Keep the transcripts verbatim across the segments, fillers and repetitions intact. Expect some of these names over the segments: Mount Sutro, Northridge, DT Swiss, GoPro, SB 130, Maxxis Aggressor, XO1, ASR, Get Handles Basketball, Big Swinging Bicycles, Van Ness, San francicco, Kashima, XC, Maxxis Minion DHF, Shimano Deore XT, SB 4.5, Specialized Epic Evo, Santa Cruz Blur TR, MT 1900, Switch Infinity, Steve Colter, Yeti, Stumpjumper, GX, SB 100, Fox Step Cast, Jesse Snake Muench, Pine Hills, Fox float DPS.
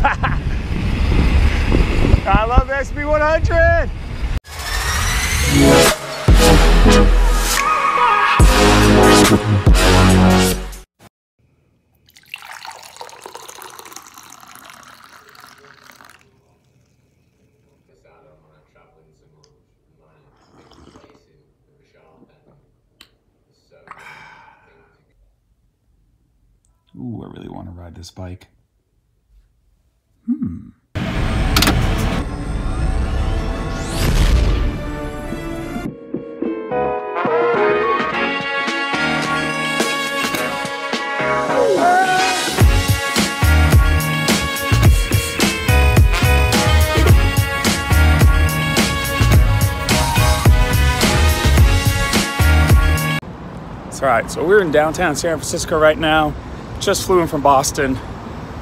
I love S B one hundred. Ooh, I really want to ride this bike. Hmm. All right, so we're in downtown San Francisco right now. Just flew in from Boston,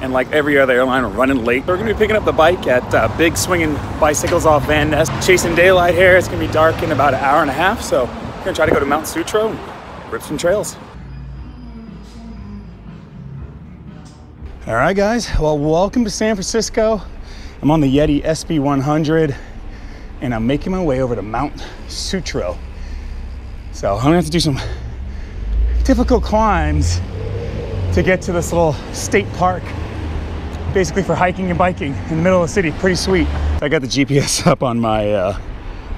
and like every other airline, we're running late. We're gonna be picking up the bike at uh, Big Swinging Bicycles off Van Ness. Chasing daylight here. It's gonna be dark in about an hour and a half, so we're gonna try to go to Mount Sutro and rip some trails. All right, guys. Well, welcome to San Francisco. I'm on the Yeti S B one hundred, and I'm making my way over to Mount Sutro. So I'm gonna have to do some typical climbs to get to this little state park, basically for hiking and biking in the middle of the city. Pretty sweet. I got the G P S up on my uh,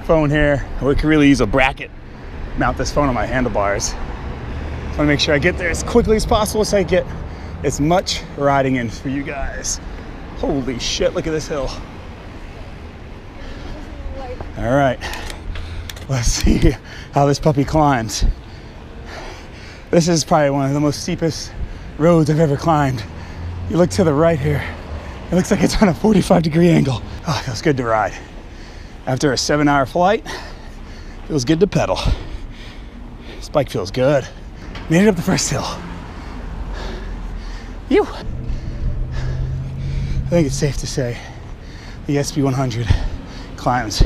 phone here. We could really use a bracket. Mount this phone on my handlebars. So I want to make sure I get there as quickly as possible so I get as much riding in for you guys. Holy shit, look at this hill. All right, let's see how this puppy climbs. This is probably one of the most steepest roads I've ever climbed. You look to the right here, it looks like it's on a forty-five degree angle. Oh, it feels good to ride. After a seven hour flight, it feels good to pedal. This bike feels good. Made it up the first hill. Phew. I think it's safe to say the S B one hundred climbs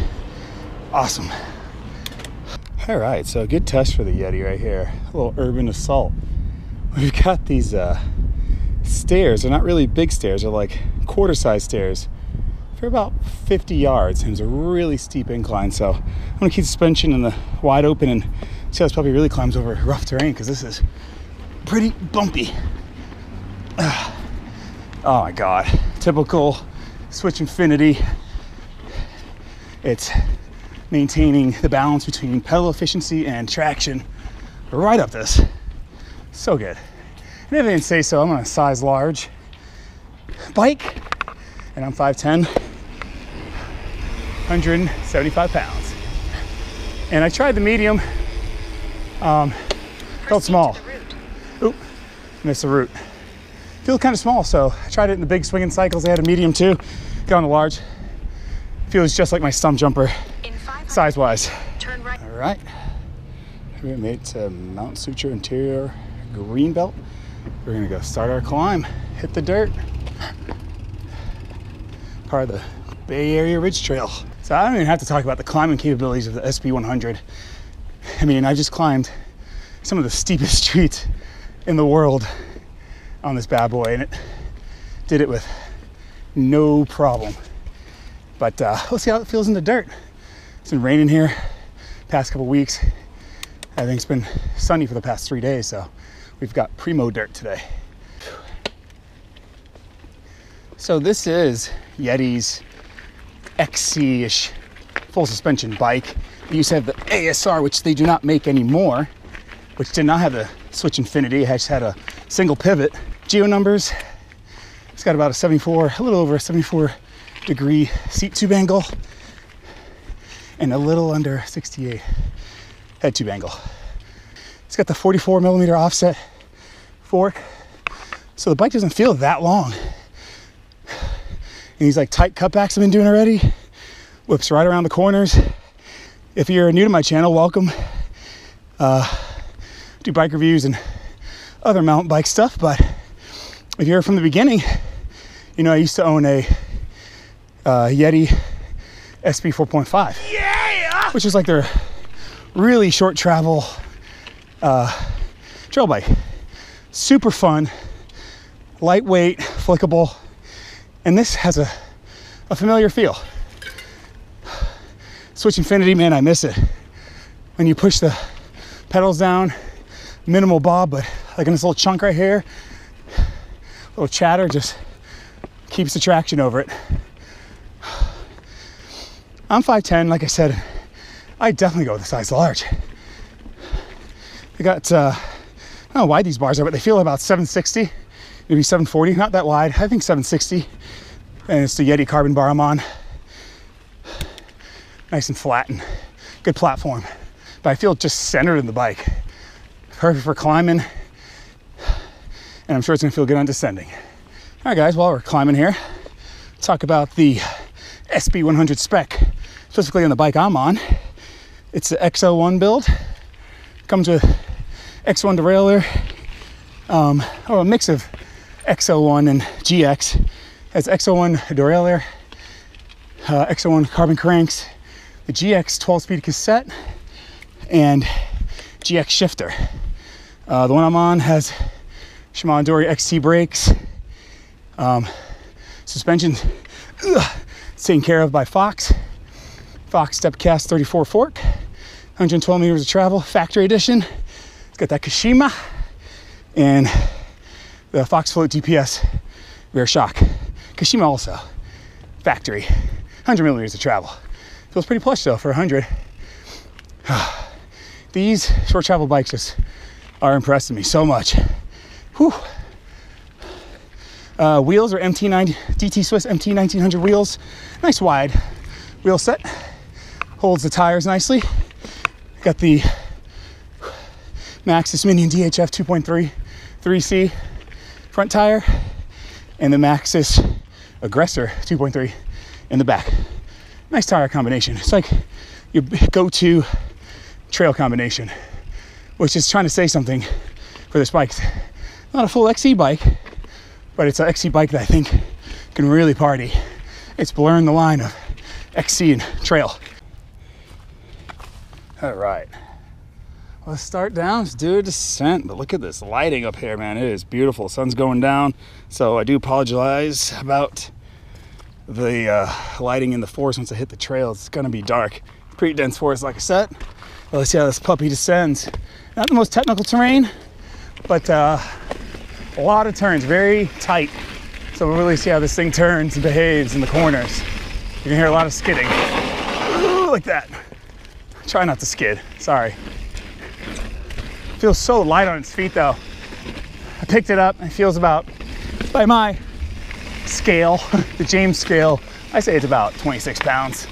awesome. All right, so good test for the Yeti right here. A little urban assault. We've got these uh, stairs. They're not really big stairs. They're like quarter-size stairs for about fifty yards. And it's a really steep incline, so I'm gonna keep the suspension in the wide open and see how this puppy really climbs over rough terrain, because this is pretty bumpy. Uh, oh my God. Typical Switch Infinity. It's maintaining the balance between pedal efficiency and traction right up this. So good. And if they didn't say so, I'm on a size large bike, and I'm five ten, one hundred seventy-five pounds. And I tried the medium, um, felt small. Oop, missed the root. Feel kind of small, so I tried it in the Big Swinging Cycles. They had a medium too, got on the large. Feels just like my Stumpjumper. Size wise. Turn right. All right, we made it to Mount Sutro Interior Greenbelt. We're gonna go start our climb, hit the dirt. Part of the Bay Area Ridge Trail. So I don't even have to talk about the climbing capabilities of the S B one hundred. I mean, I just climbed some of the steepest streets in the world on this bad boy, and it did it with no problem. But uh, let's see how it feels in the dirt. It's been raining here past couple weeks. I think it's been sunny for the past three days, so we've got primo dirt today. So this is Yeti's X C-ish full suspension bike. They used to have the A S R, which they do not make anymore, which did not have the Switch Infinity. It just had a single pivot. Geo numbers, it's got about a seventy-four, a little over a seventy-four degree seat tube angle, and a little under sixty-eight head tube angle. It's got the forty-four millimeter offset fork, so the bike doesn't feel that long. And these like tight cutbacks I've been doing already, whips right around the corners. If you're new to my channel, welcome. Uh, do bike reviews and other mountain bike stuff, but if you're from the beginning, you know I used to own a uh, Yeti S B four point five, yeah! Which is like their really short travel uh, trail bike. Super fun, lightweight, flickable, And this has a, a familiar feel. Switch Infinity, man, I miss it. When you push the pedals down, minimal bob, but like in this little chunk right here, little chatter just keeps the traction over it. I'm five ten, like I said, I definitely go with the size large. They got, uh, I don't know why these bars are, but they feel about seven sixty, maybe seven forty, not that wide, I think seven sixty. And it's the Yeti carbon bar I'm on. Nice and flat and good platform. But I feel just centered in the bike. Perfect for climbing. And I'm sure it's gonna feel good on descending. All right guys, while we're climbing here, let's talk about the S B one hundred spec, specifically on the bike I'm on. It's the X O one build. Comes with X one derailleur, um, or a mix of X O one and G X. It has X O one derailleur, uh, X O one carbon cranks, the G X twelve speed cassette, and G X shifter. Uh, the one I'm on has Shimano Deore X T brakes. Um, suspension ugh, it's taken care of by Fox. Fox Step Cast thirty-four fork. one hundred twelve meters of travel, factory edition. It's got that Kashima and the Fox float D P S rear shock. Kashima also, factory, one hundred millimeters of travel. Feels pretty plush though for one hundred. These short travel bikes just are impressing me so much. Whew. Uh, wheels are M T nine D T Swiss M T nineteen hundred wheels. Nice wide wheel set. Holds the tires nicely. Got the Maxxis Minion D H F two point three three C front tire and the Maxxis Aggressor two point three in the back. Nice tire combination. It's like your go-to trail combination, which is trying to say something for this bike. It's not a full X C bike, but it's an X C bike that I think can really party. It's blurring the line of X C and trail. All right, let's start down, let's do a descent. But look at this lighting up here, man, it is beautiful. Sun's going down, so I do apologize about the uh, lighting in the forest. Once I hit the trail, it's gonna be dark. Pretty dense forest, like I said. Well, let's see how this puppy descends. Not the most technical terrain, but uh, a lot of turns, very tight. So we'll really see how this thing turns and behaves in the corners. You can hear a lot of skidding, ooh, like that. Try not to skid, sorry. Feels so light on its feet though. I picked it up and it feels about, by my scale, the James scale, I say it's about twenty-six pounds.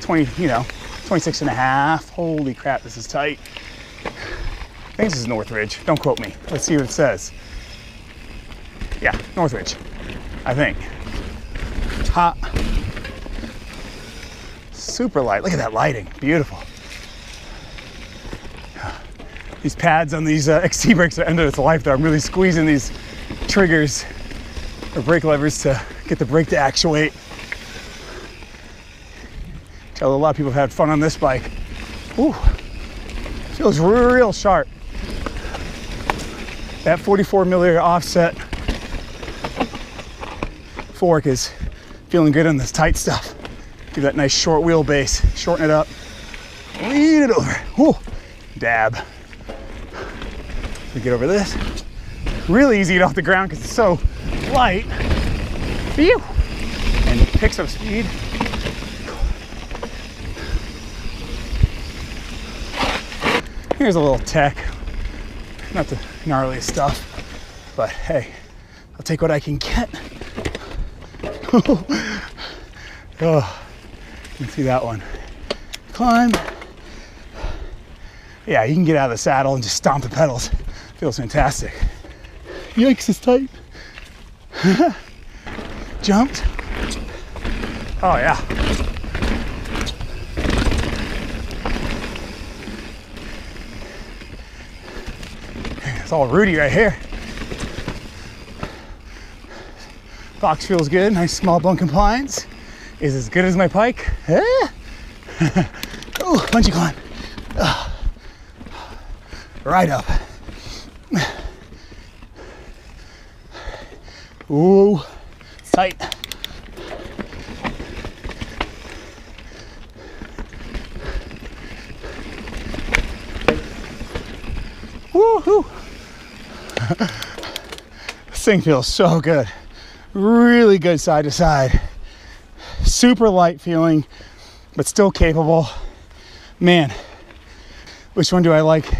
twenty, you know, twenty-six and a half. Holy crap, this is tight. I think this is Northridge, don't quote me. Let's see what it says. Yeah, Northridge, I think. Top. Super light, look at that lighting, beautiful. These pads on these uh, X T brakes are end of its life though. I'm really squeezing these triggers or brake levers to get the brake to actuate. Tell a lot of people have had fun on this bike. Ooh, feels real sharp. That forty-four millimeter offset fork is feeling good on this tight stuff. Give that nice short wheelbase, shorten it up, lean it over, whoo, dab. We get over this. Really easy to get off the ground because it's so light. Phew. And it picks up speed. Here's a little tech, not the gnarliest stuff, but hey, I'll take what I can get. Oh. You can see that one. Climb. Yeah, you can get out of the saddle and just stomp the pedals. Feels fantastic. Yikes, it's tight. Jumped. Oh yeah. It's all rooty right here. Box feels good, nice small bone compliance. Is as good as my pike. Eh? Oh, bungee climb. Uh, right up. Ooh, tight. Woohoo! This thing feels so good. Really good side to side. Super light feeling, but still capable. Man, which one do I like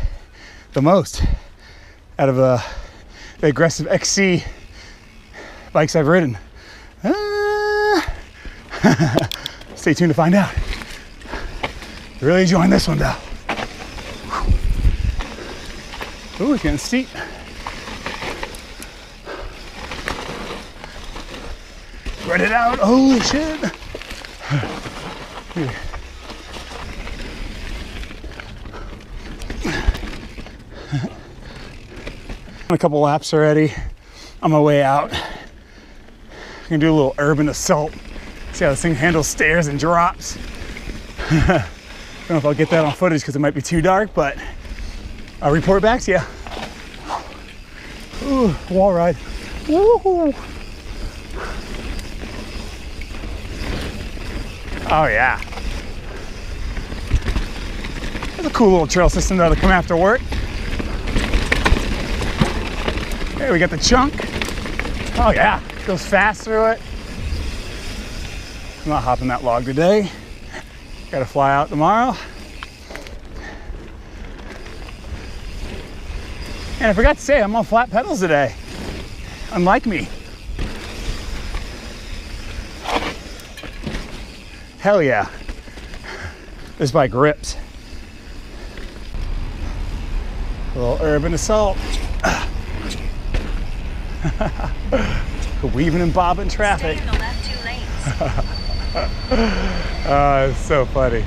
the most out of uh, the aggressive X C bikes I've ridden? Ah. Stay tuned to find out. Really enjoying this one though. Ooh, it's getting steep. Spread it out, holy shit. Here. A couple laps already on my way out. I'm gonna do a little urban assault. See how this thing handles stairs and drops. I don't know if I'll get that on footage because it might be too dark, but I'll report back to you. Ooh, wall ride. Woohoo! Oh yeah. That's a cool little trail system though to come after work. Hey, we got the chunk. Oh yeah, goes fast through it. I'm not hopping that log today. Gotta fly out tomorrow. And I forgot to say, I'm on flat pedals today. Unlike me. Hell yeah. This bike rips. A little urban assault. Weaving and bobbing traffic. Stay in the left two lanes. uh, it's so funny.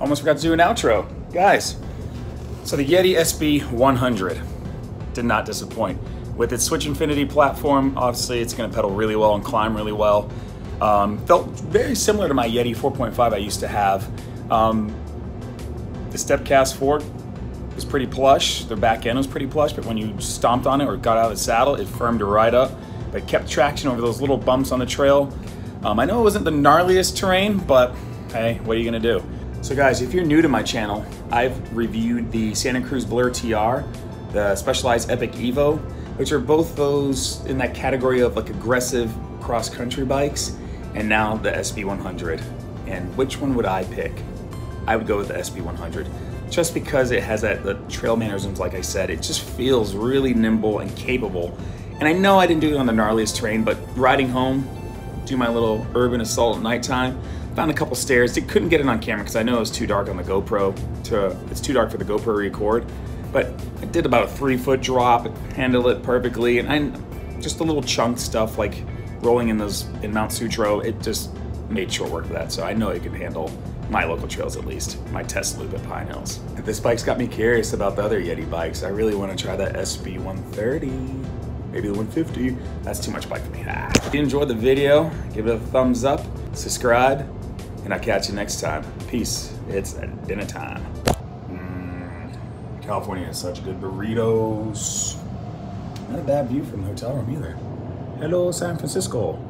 Almost forgot to do an outro. Guys, so the Yeti S B one hundred did not disappoint. With its Switch Infinity platform, obviously it's gonna pedal really well and climb really well. Um, felt very similar to my Yeti four point five I used to have. Um, the Step Cast fork was pretty plush, their back end was pretty plush, but when you stomped on it or got out of the saddle, it firmed right up, but kept traction over those little bumps on the trail. Um, I know it wasn't the gnarliest terrain, but hey, what are you gonna do? So guys, if you're new to my channel, I've reviewed the Santa Cruz Blur T R, the Specialized Epic Evo, which are both those in that category of like aggressive cross-country bikes, and now the S B one hundred. And which one would I pick? I would go with the S B one hundred. Just because it has that the trail mannerisms, like I said, it just feels really nimble and capable. And I know I didn't do it on the gnarliest terrain, but riding home, do my little urban assault at nighttime, found a couple stairs. It couldn't get it on camera because I know it was too dark on the GoPro. To, it's too dark for the GoPro record, but I did about a three foot drop, handled it perfectly, and I, just the little chunk stuff like rolling in those in Mount Sutro, it just made short work of that. So I know it could handle my local trails, at least, my test loop at Pine Hills. This bike's got me curious about the other Yeti bikes. I really want to try that S B one thirty, maybe the one fifty. That's too much bike for me. Ah. If you enjoyed the video, give it a thumbs up, subscribe, and I'll catch you next time. Peace. It's dinner time. Mm, California has such good burritos. Not a bad view from the hotel room either. Hello, San Francisco.